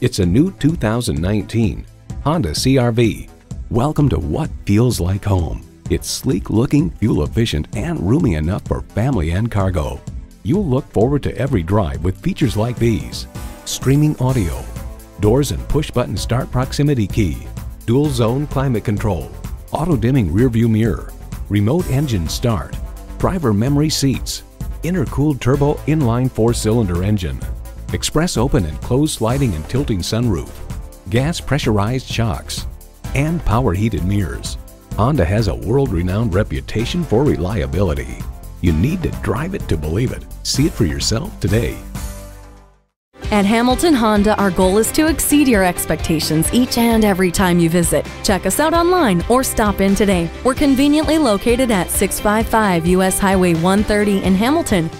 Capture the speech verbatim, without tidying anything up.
It's a new two thousand nineteen Honda C R V. Welcome to what feels like home. It's sleek looking, fuel efficient, and roomy enough for family and cargo. You'll look forward to every drive with features like these: streaming audio, doors and push button start proximity key, dual zone climate control, auto dimming rear view mirror, remote engine start, driver memory seats, intercooled turbo inline four cylinder engine, express open and closed sliding and tilting sunroof, gas pressurized shocks, and power heated mirrors. Honda has a world-renowned reputation for reliability. You need to drive it to believe it. See it for yourself today. At Hamilton Honda, our goal is to exceed your expectations each and every time you visit. Check us out online or stop in today. We're conveniently located at six fifty-five U S Highway one thirty in Hamilton.